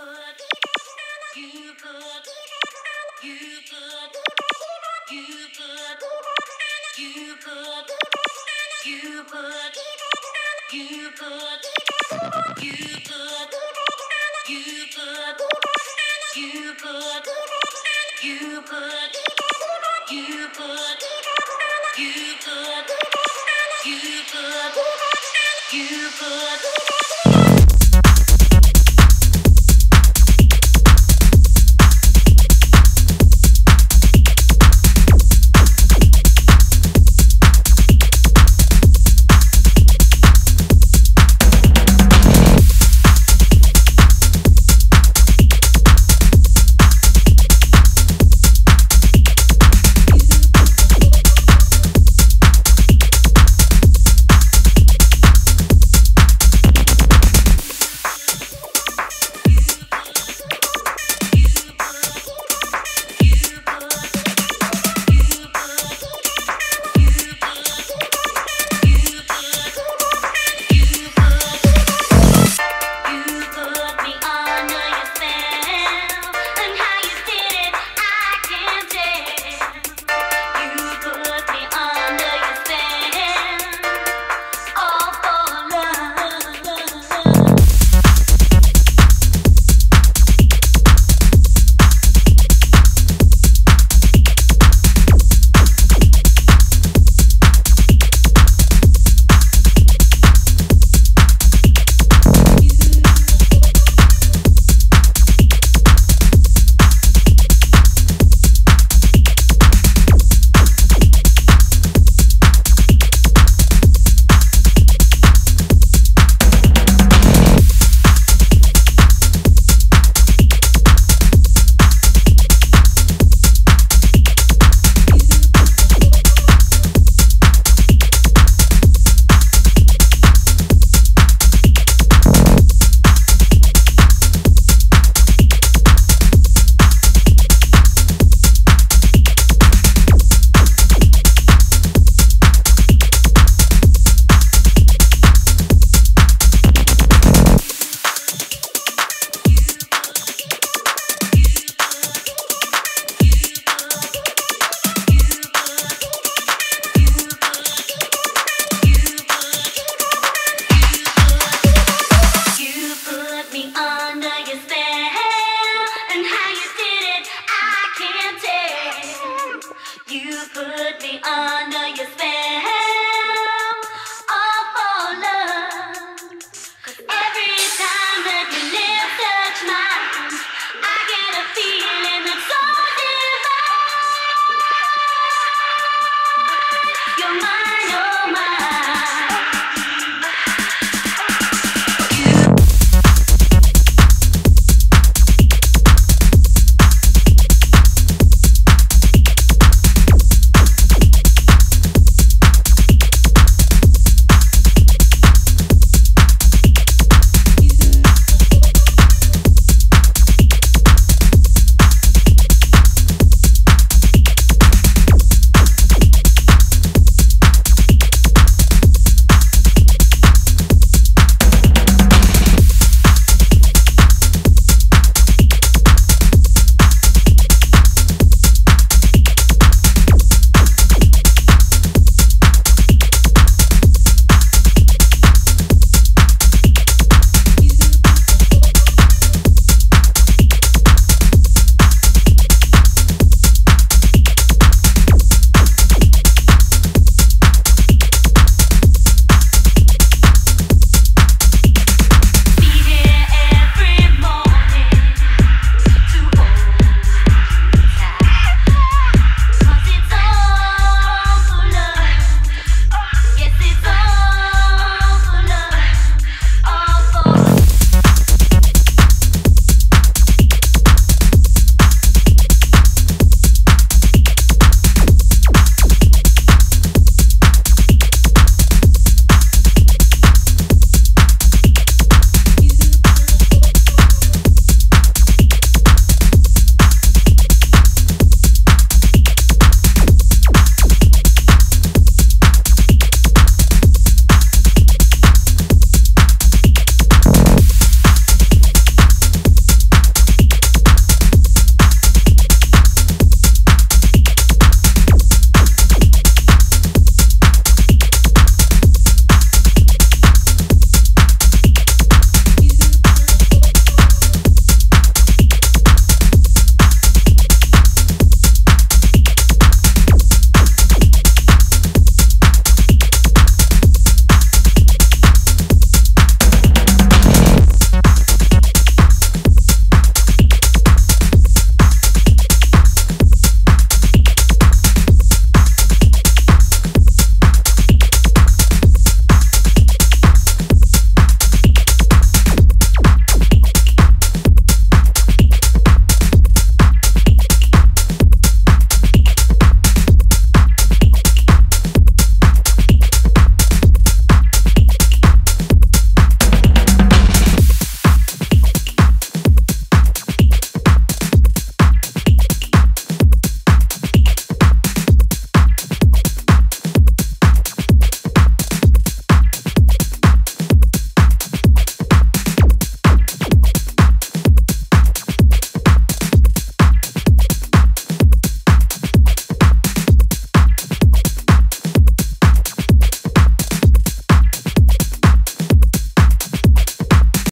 You put